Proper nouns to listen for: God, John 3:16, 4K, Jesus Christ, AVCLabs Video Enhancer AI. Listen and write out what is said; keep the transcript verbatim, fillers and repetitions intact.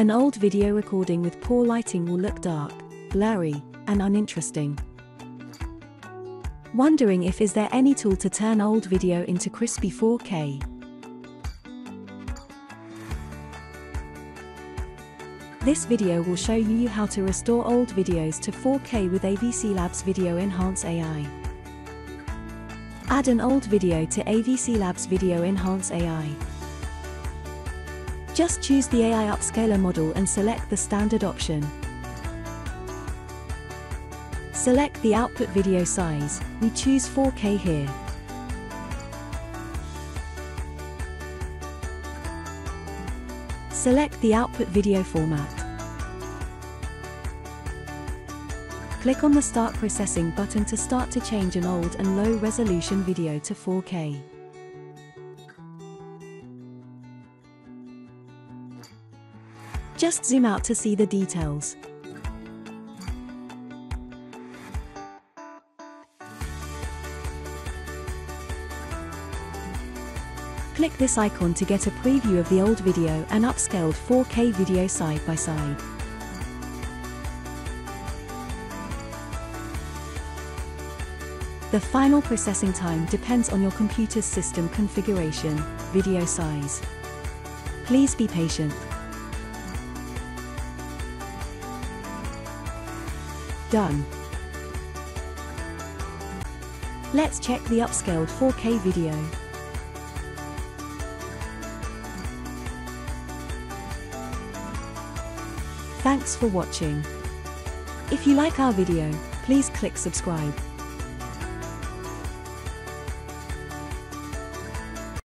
An old video recording with poor lighting will look dark, blurry, and uninteresting. Wondering if is there any tool to turn old video into crispy four K? This video will show you how to restore old videos to four K with AVCLabs Video Enhancer A I. Add an old video to AVCLabs Video Enhancer A I. Just choose the A I upscaler model and select the standard option. Select the output video size, we choose four K here. Select the output video format. Click on the Start Processing button to start to change an old and low resolution video to four K. Just zoom out to see the details. Click this icon to get a preview of the old video and upscaled four K video side by side. The final processing time depends on your computer's system configuration, video size. Please be patient. Done. Let's check the upscaled four K video. Thanks for watching. If you like our video, please click subscribe.